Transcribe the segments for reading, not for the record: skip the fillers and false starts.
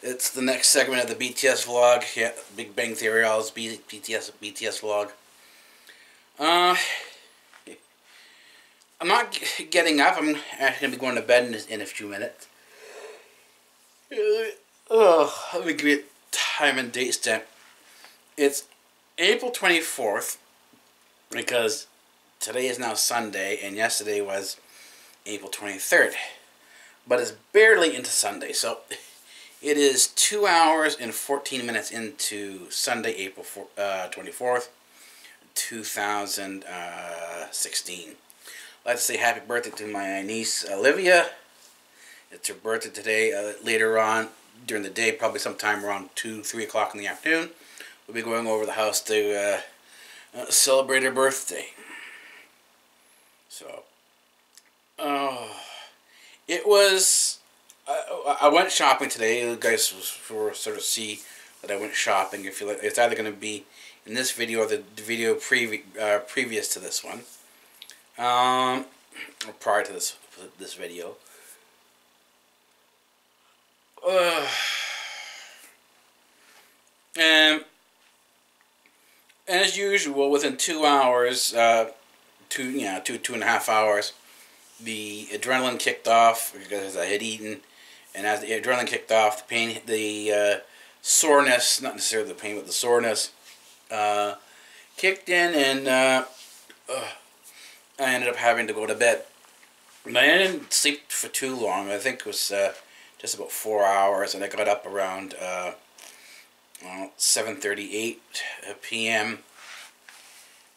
It's the next segment of the BTS vlog. Yeah, Big Bang Theory, all this BTS vlog. I'm not getting up. I'm actually going to be going to bed in a few minutes. Let me give you a time and date stamp. It's April 24th, because today is now Sunday, and yesterday was April 23rd. But it's barely into Sunday, so... It is 2 hours and 14 minutes into Sunday, April 24th, 2016. I'd like to say happy birthday to my niece, Olivia. It's her birthday today. Later on during the day, probably sometime around 2, 3 o'clock in the afternoon, we'll be going over the house to celebrate her birthday. So, it was... I went shopping today. You guys will sort of see that I went shopping. If you like, it's either going to be in this video or the video previous to this one, or prior to this video. And as usual, within 2 hours, 2.5 hours, the adrenaline kicked off because I had eaten. And as the adrenaline kicked off, the pain, the soreness, not necessarily the pain, but the soreness, kicked in, and I ended up having to go to bed. And I didn't sleep for too long. I think it was just about 4 hours, and I got up around 7:38 p.m.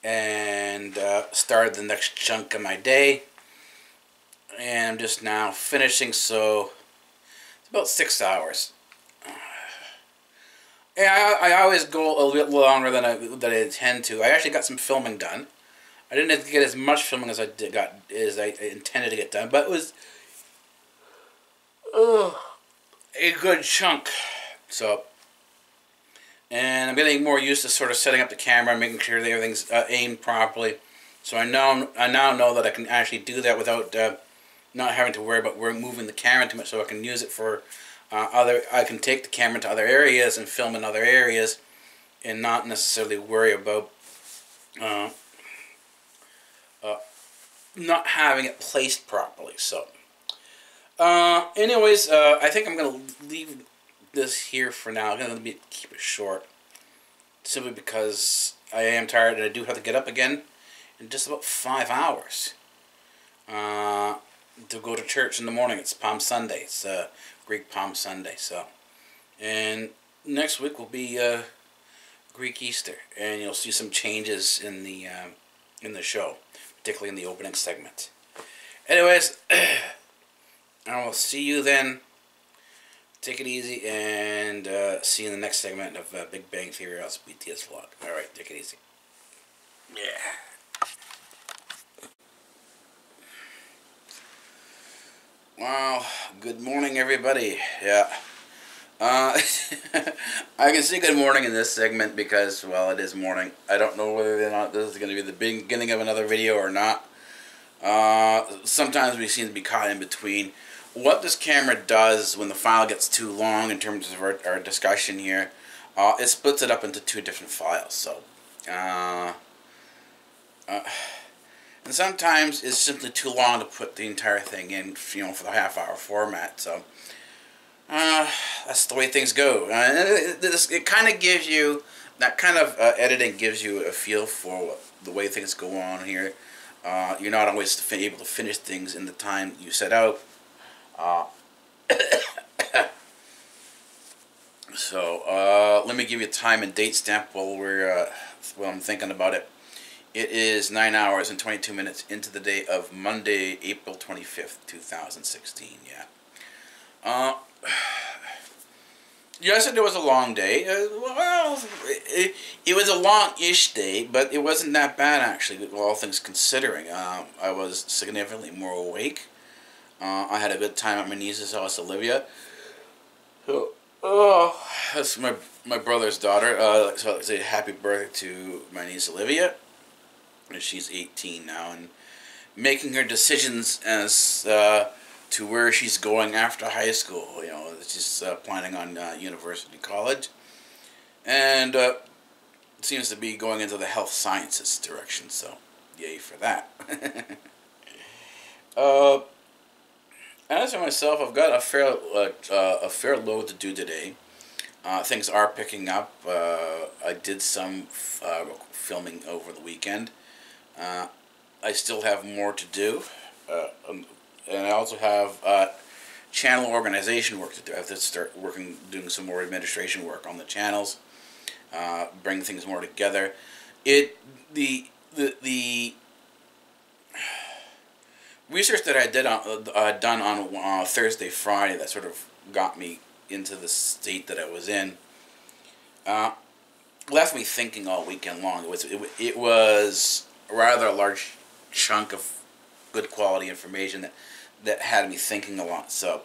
and started the next chunk of my day. And I'm just now finishing, so... about 6 hours. Yeah, I always go a little longer than I intend to. I actually got some filming done. I didn't get as much filming as I intended to get done, but it was a good chunk. So, and I'm getting more used to sort of setting up the camera, making sure that everything's aimed properly. So I now know that I can actually do that without. Not having to worry about moving the camera too much, so I can use it for I can take the camera to other areas and film in other areas, and not necessarily worry about not having it placed properly. So, anyways, I think I'm gonna leave this here for now. I'm gonna keep it short, simply because I am tired and I do have to get up again in just about 5 hours. To go to church in the morning. It's Palm Sunday. It's Greek Palm Sunday. So, and next week will be Greek Easter, and you'll see some changes in the show, particularly in the opening segment. Anyways, I will see you then. Take it easy, and see you in the next segment of Big Bang Theory or else BTS vlog. All right, take it easy. Yeah. Wow, good morning everybody. Yeah, I can say good morning in this segment because, well, it is morning. I don't know whether or not this is going to be the beginning of another video or not. Sometimes we seem to be caught in between. What this camera does when the file gets too long in terms of our discussion here, it splits it up into two different files. So, and sometimes it's simply too long to put the entire thing in, you know, for the half-hour format. So that's the way things go. It kind of gives you that kind of editing gives you a feel for the way things go on here. You're not always able to finish things in the time you set out. So let me give you a time and date stamp while I'm thinking about it. It is 9 hours and 22 minutes into the day of Monday, April 25th, 2016, yeah. Yes, it was a long day. Well, it was a long-ish day, but it wasn't that bad, actually, all things considering. I was significantly more awake. I had a good time at my niece's house, Olivia. Oh, that's my brother's daughter. So I say happy birthday to my niece, Olivia. She's 18 now and making her decisions as to where she's going after high school. You know, she's planning on university, college, and seems to be going into the health sciences direction. So, yay for that. As for myself, I've got a fair load to do today. Things are picking up. I did some filming over the weekend. I still have more to do, and I also have channel organization work to do. I have to start doing some more administration work on the channels, bring things more together. The research that I did done on Thursday, Friday, that sort of got me into the state that I was in, left me thinking all weekend long. It was rather a large chunk of good quality information that had me thinking a lot. So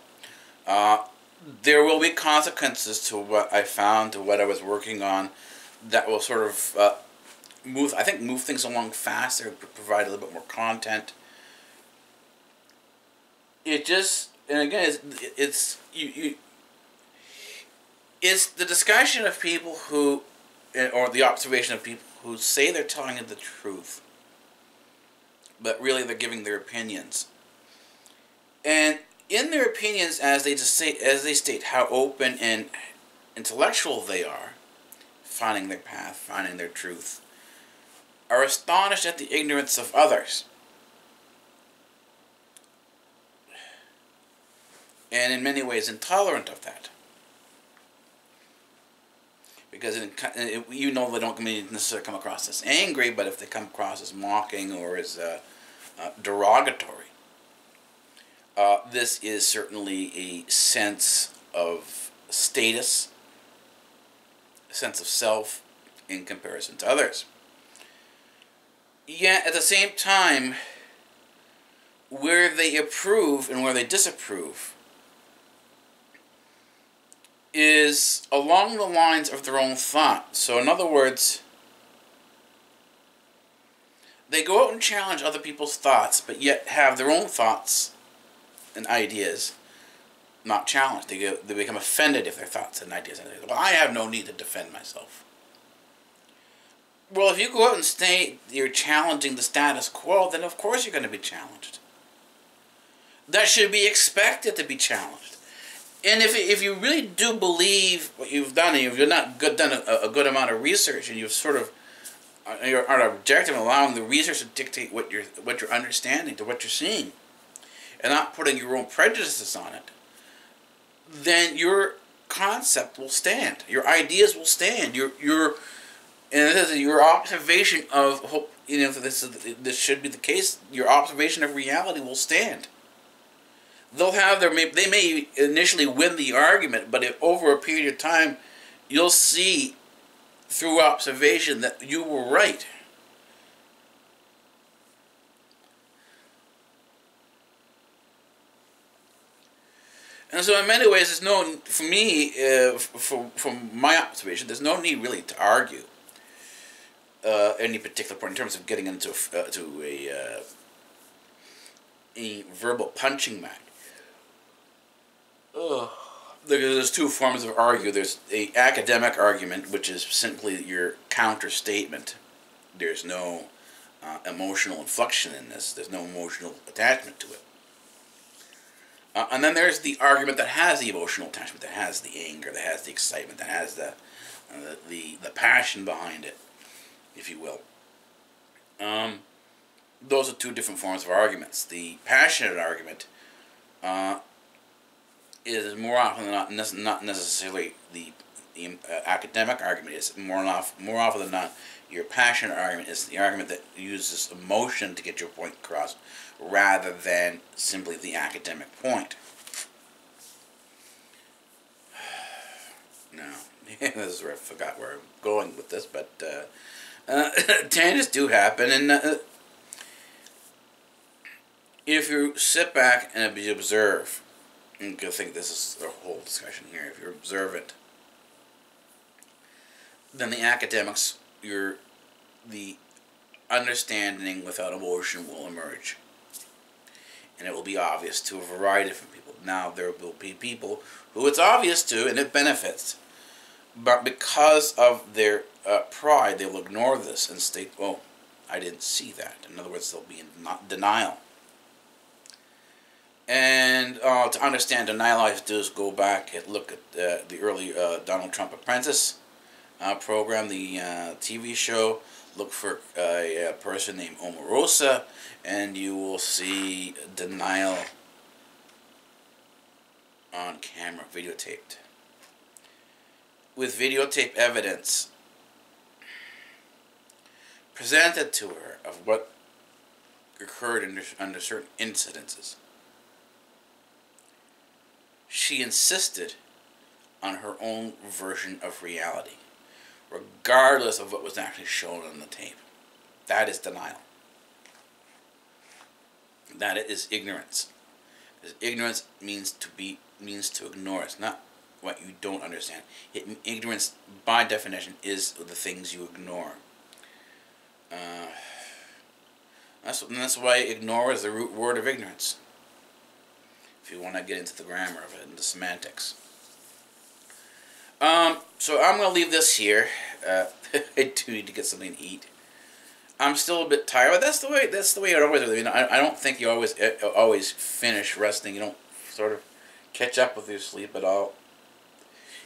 there will be consequences to what I found, to what I was working on, that will sort of move things along faster, provide a little bit more content. It's the discussion of people who, or the observation of people who say they're telling you the truth, but really they're giving their opinions. And in their opinions, as they state how open and intellectual they are, finding their path, finding their truth, are astonished at the ignorance of others. And in many ways intolerant of that. Because, you know, they don't necessarily come across as angry, but if they come across as mocking or as derogatory, this is certainly a sense of status, a sense of self in comparison to others. Yet, at the same time, where they approve and where they disapprove is along the lines of their own thought. So in other words, they go out and challenge other people's thoughts, but yet have their own thoughts and ideas not challenged. They become offended if their thoughts and ideas are, well, I have no need to defend myself. Well, if you go out and say you're challenging the status quo, then of course you're going to be challenged. That should be expected to be challenged. And if you really do believe what you've done, and if you've not done a good amount of research, and you've sort of are objective in allowing the research to dictate what you're understanding, to what you're seeing, and not putting your own prejudices on it, then your concept will stand. Your ideas will stand. Your observation of hope. You know, this should be the case. Your observation of reality will stand. They'll have they may initially win the argument, but if over a period of time, you'll see through observation that you were right. And so, in many ways, there's no, for me, from my observation, there's no need really to argue any particular point in terms of getting into a verbal punching match. Ugh. There's two forms of argue. There's an academic argument, which is simply your counter-statement. There's no emotional inflection in this. There's no emotional attachment to it. And then there's the argument that has the emotional attachment, that has the anger, that has the excitement, that has the passion behind it, if you will. those are two different forms of arguments. The passionate argument is more often than not necessarily the academic argument. It's more often than not, your passionate argument is the argument that uses emotion to get your point across, rather than simply the academic point. Now, this is where I forgot where I'm going with this, but tangents do happen, and if you sit back and observe, and you can think this is the whole discussion here, if you're observant, then the academics, the understanding without emotion will emerge. And it will be obvious to a variety of different people. Now, there will be people who it's obvious to and it benefits. But because of their pride, they will ignore this and state, well, I didn't see that. In other words, they'll be in denial. And to understand denial, all you have to do is go back and look at the early Donald Trump Apprentice program, the TV show. Look for a person named Omarosa, and you will see denial on camera, videotaped. With videotape evidence presented to her of what occurred under certain incidences. She insisted on her own version of reality, regardless of what was actually shown on the tape. That is denial. That is ignorance. Because ignorance means to ignore. It's not what you don't understand. Ignorance, by definition, is the things you ignore. That's why ignore is the root word of ignorance, if you want to get into the grammar of it and the semantics. So I'm going to leave this here. I do need to get something to eat. I'm still a bit tired, but that's the way it always is. You know, I don't think you always finish resting. You don't sort of catch up with your sleep at all.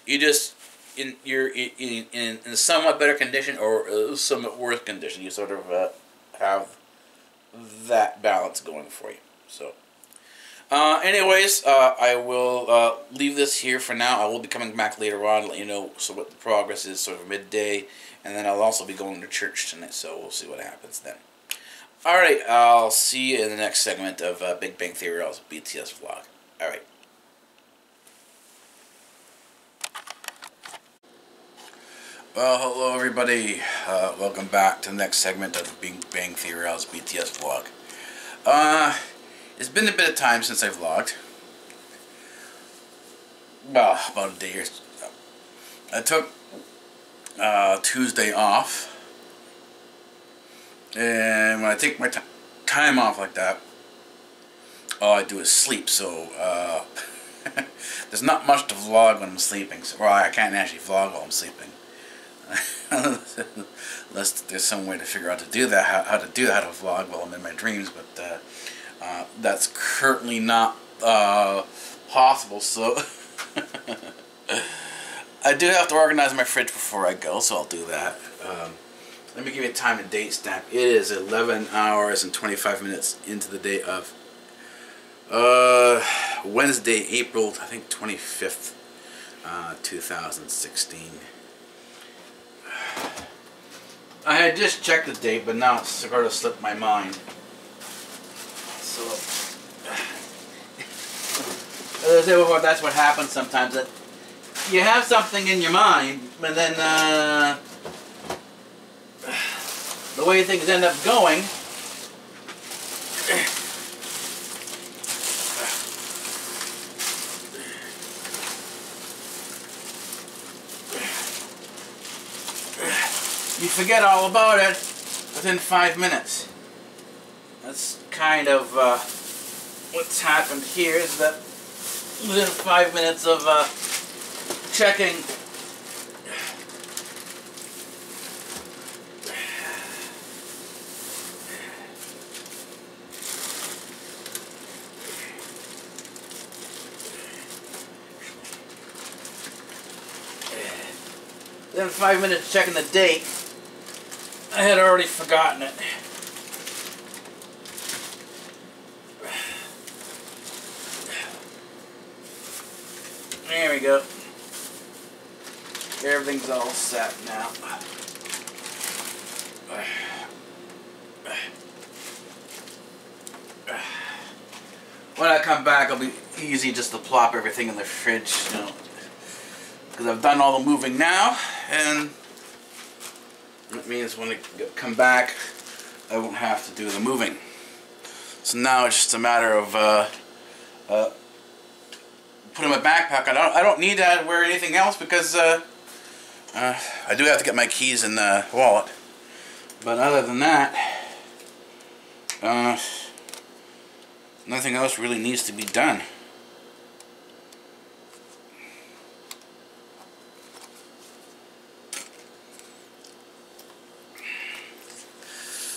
You just you're in somewhat better condition or somewhat worse condition. You sort of have that balance going for you. So. Anyways, I will leave this here for now. I will be coming back later on to let you know what the progress is, sort of midday. And then I'll also be going to church tonight, so we'll see what happens then. Alright, I'll see you in the next segment of Big Bang Theory, also BTS vlog. Alright. Well, hello everybody. Welcome back to the next segment of Big Bang Theory, also BTS vlog. It's been a bit of time since I vlogged. Well, about a day or so. I took Tuesday off. And when I take my time off like that, all I do is sleep. So, there's not much to vlog when I'm sleeping. So, well, I can't actually vlog while I'm sleeping. Unless there's some way to figure out to do that, how to vlog while I'm in my dreams. But, that's currently not possible, so I do have to organize my fridge before I go, so I'll do that. Let me give you a time and date stamp. It is 11 hours and 25 minutes into the day of Wednesday, April, I think 25th, 2016. I had just checked the date, but now it's sort of slipped my mind. So, that's what happens sometimes. That you have something in your mind, but then the way things end up going, you forget all about it within 5 minutes. That's kind of what's happened here, is that within 5 minutes of checking, within 5 minutes checking the date, I had already forgotten it. There we go. Everything's all set now. When I come back, it'll be easy just to plop everything in the fridge, you know, because I've done all the moving now, and that means when I come back, I won't have to do the moving. So now it's just a matter of putting my backpack on. I don't need to wear anything else because I do have to get my keys in the wallet. But other than that, nothing else really needs to be done.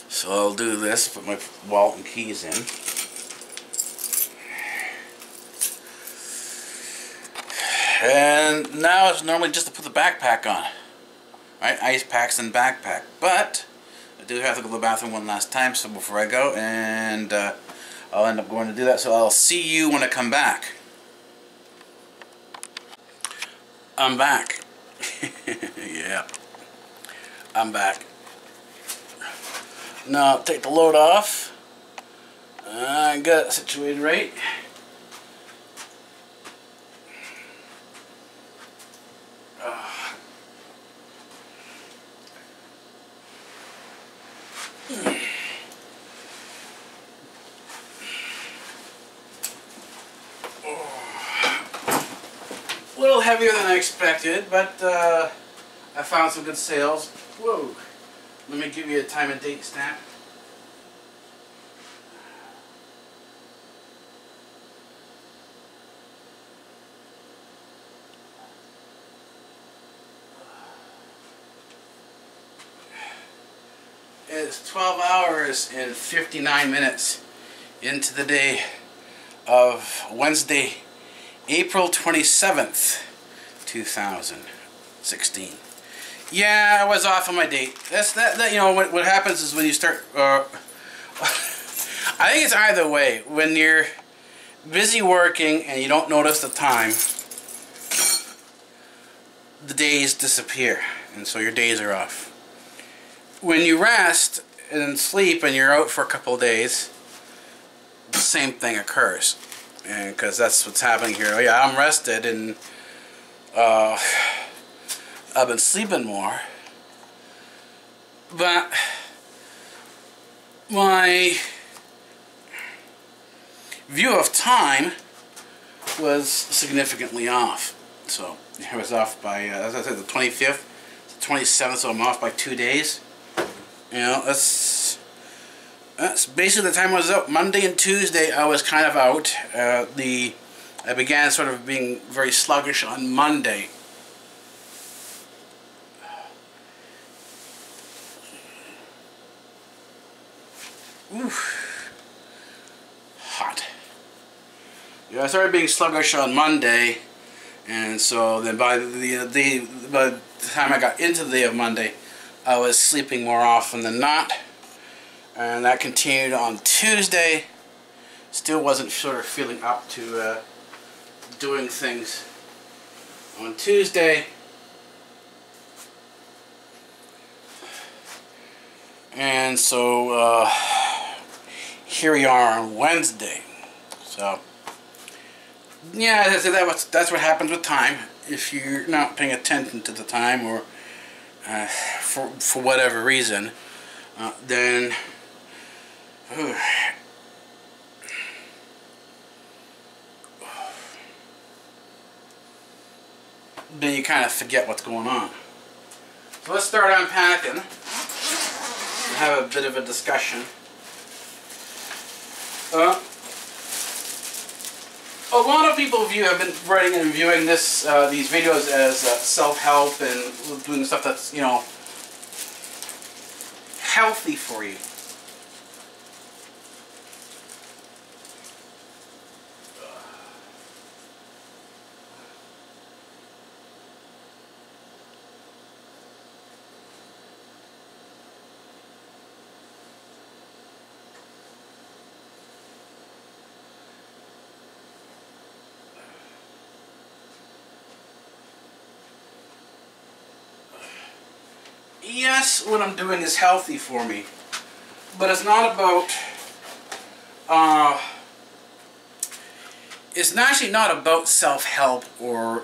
So I'll do this, put my wallet and keys in. And now it's normally just to put the backpack on. Right? Ice packs and backpack. But I do have to go to the bathroom one last time, so before I go, and I'll end up going to do that, so I'll see you when I come back. I'm back. Yeah. I'm back. Now I'll take the load off. I got it situated right. Heavier than I expected, but I found some good sales. Whoa! Let me give you a time and date stamp. It's 12 hours and 59 minutes into the day of Wednesday, April 27th. 2016. Yeah, I was off on my date. That you know what happens is when you start. I think it's either way. When you're busy working and you don't notice the time, the days disappear, and so your days are off. When you rest and sleep and you're out for a couple of days, the same thing occurs, and because that's what's happening here. Oh yeah, I'm rested and. I've been sleeping more, but my view of time was significantly off. So I was off by, as I said, the 25th, the 27th. So I'm off by 2 days. You know, that's basically the time I was up. Monday and Tuesday I was kind of out. I began sort of being very sluggish on Monday. Oof. Hot. Yeah, I started being sluggish on Monday, and so then by the time I got into the day of Monday, I was sleeping more often than not, and that continued on Tuesday. Still wasn't sort of feeling up to doing things on Tuesday, and so here we are on Wednesday. So yeah, that's what happens with time if you're not paying attention to the time, or for whatever reason, then. Then you kind of forget what's going on. So let's start unpacking and have a bit of a discussion. A lot of people have been writing and viewing this these videos as self-help and doing stuff that's, you know, healthy for you. yes, what I'm doing is healthy for me, but it's not about, it's actually not about self-help or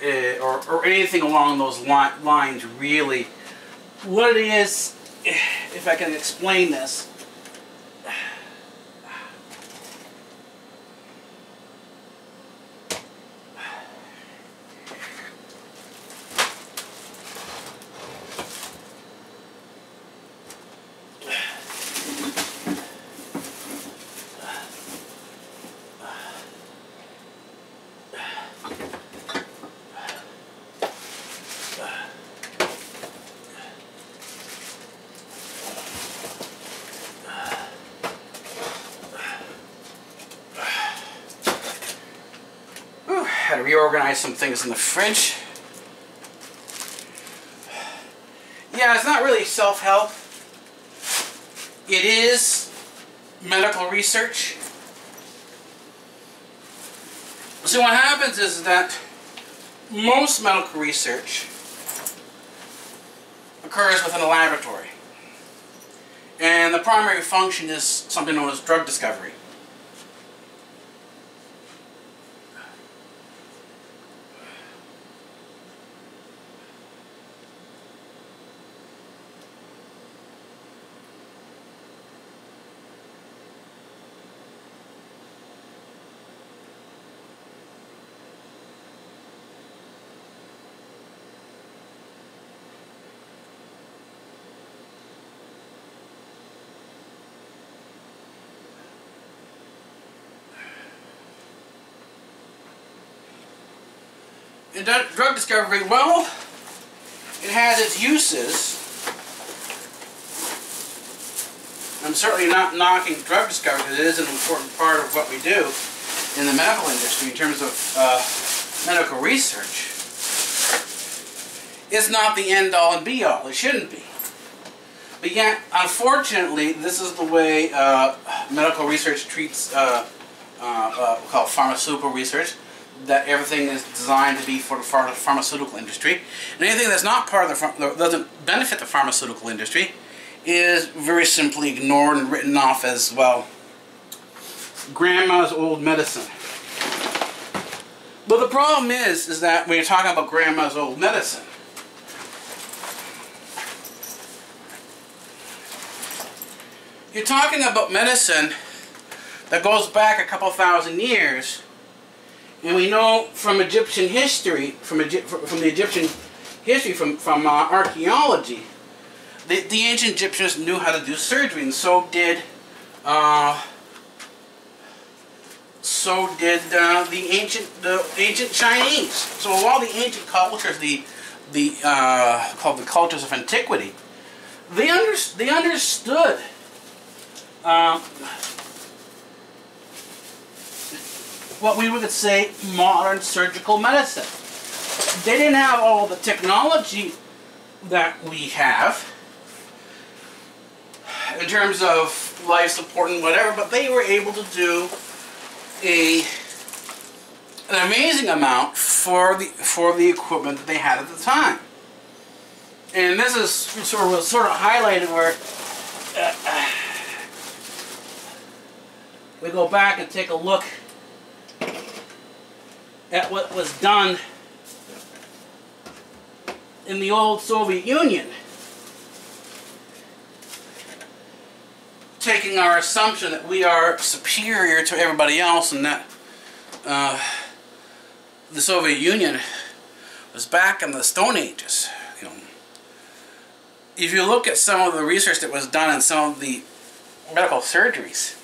anything along those lines, really. What it is, if I can explain this, reorganize some things in the fridge. Yeah, it's not really self-help. It is medical research. So what happens is that most medical research occurs within a laboratory. And the primary function is something known as drug discovery. In drug discovery, well, it has its uses. I'm certainly not knocking drug discovery, because it is an important part of what we do in the medical industry in terms of medical research. It's not the end-all and be-all. It shouldn't be. But yet, unfortunately, this is the way medical research treats what we call pharmaceutical research. That everything is designed to be for the pharmaceutical industry, and anything that's not part of the doesn't benefit the pharmaceutical industry is very simply ignored and written off as, well, grandma's old medicine. But the problem is that when you're talking about grandma's old medicine, you're talking about medicine that goes back a couple thousand years. And we know from Egyptian history, from archaeology, that the ancient Egyptians knew how to do surgery, and so did the ancient Chinese. So while the ancient cultures, called the cultures of antiquity, they understood. What we would say modern surgical medicine. They didn't have all the technology that we have in terms of life support and whatever, but they were able to do an amazing amount for the equipment that they had at the time. And this is sort of highlighted where we go back and take a look at what was done in the old Soviet Union, taking our assumption that we are superior to everybody else, and that the Soviet Union was back in the Stone Ages. You know, if you look at some of the research that was done in some of the medical surgeries,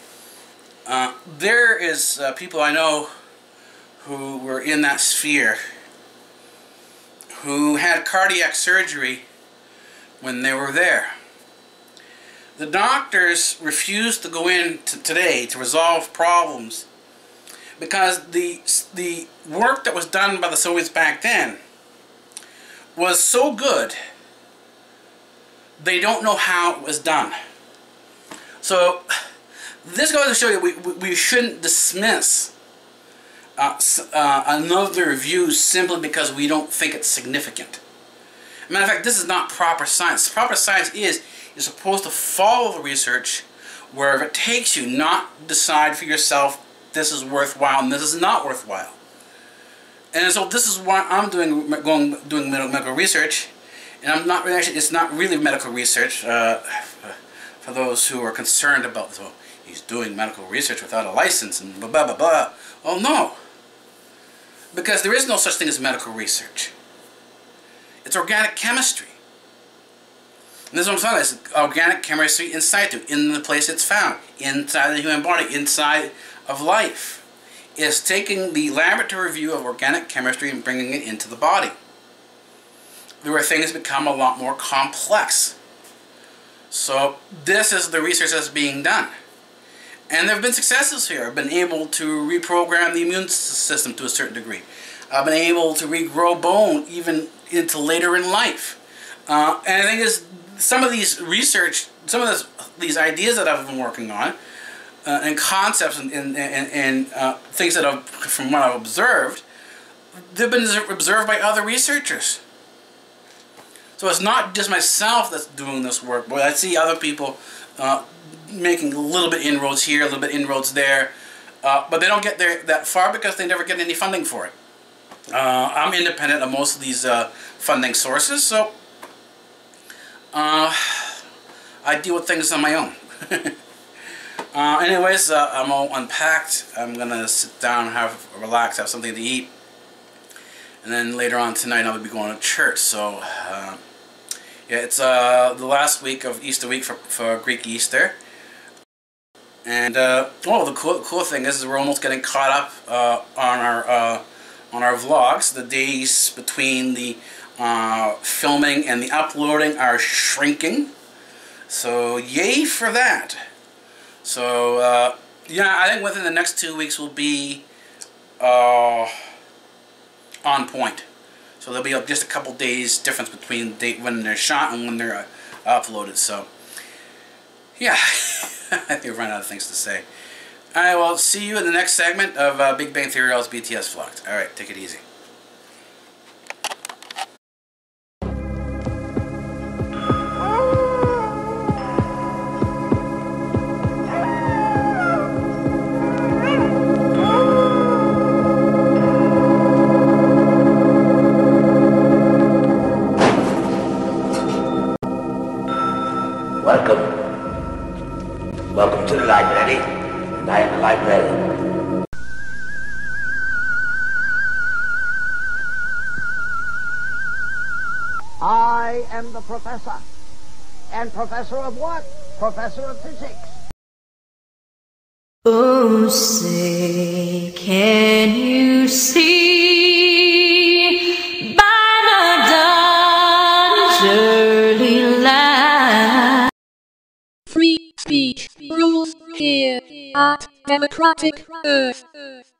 there is people I know who were in that sphere, who had cardiac surgery when they were there. The doctors refused to go in today to resolve problems because the work that was done by the Soviets back then was so good they don't know how it was done. So this goes to show you we shouldn't dismiss another view simply because we don't think it's significant. Matter of fact, this is not proper science. Proper science is you're supposed to follow the research wherever it takes you, not decide for yourself this is worthwhile and this is not worthwhile. And so this is why I'm doing medical research, and I'm not really, actually, it's not really medical research for those who are concerned about, so he's doing medical research without a license and blah, blah, blah, blah. Oh, no. Because there is no such thing as medical research. It's organic chemistry. And this is what I'm talking about. It's organic chemistry in situ, in the place it's found, inside the human body, inside of life. It's taking the laboratory view of organic chemistry and bringing it into the body. There are things that become a lot more complex. So this is the research that's being done. And there have been successes here. I've been able to reprogram the immune system to a certain degree. I've been able to regrow bone even into later in life. And I think it's some of these research, some of these ideas that I've been working on, and concepts and things that I've, from what I've observed, they've been observed by other researchers. So it's not just myself that's doing this work, but I see other people making a little bit inroads here, a little bit inroads there, but they don't get there that far because they never get any funding for it. I'm independent of most of these funding sources, so I deal with things on my own. Anyways, I'm all unpacked. I'm gonna sit down, relax, have something to eat, and then later on tonight I'll be going to church. So yeah, it's the last week of Easter week for Greek Easter. And oh, the cool thing is we're almost getting caught up on our vlogs. The days between the filming and the uploading are shrinking, so yay for that. So yeah, I think within the next 2 weeks we'll be on point. So there'll be just a couple days difference between the date when they're shot and when they're uploaded. So yeah, I think we've run out of things to say. All right, well, see you in the next segment of Big Bang Theory All's BTS Vlogged. All right, take it easy. Welcome to the library, and I am the librarian. I am the professor. And professor of what? Professor of physics. Oh, say, can you see by the dawn's early light? Free speech rules here at Democratic Earth.